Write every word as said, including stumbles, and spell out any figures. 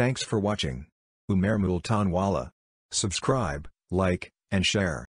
Thanks for watching. Umair Multanwala. Subscribe, like, and share.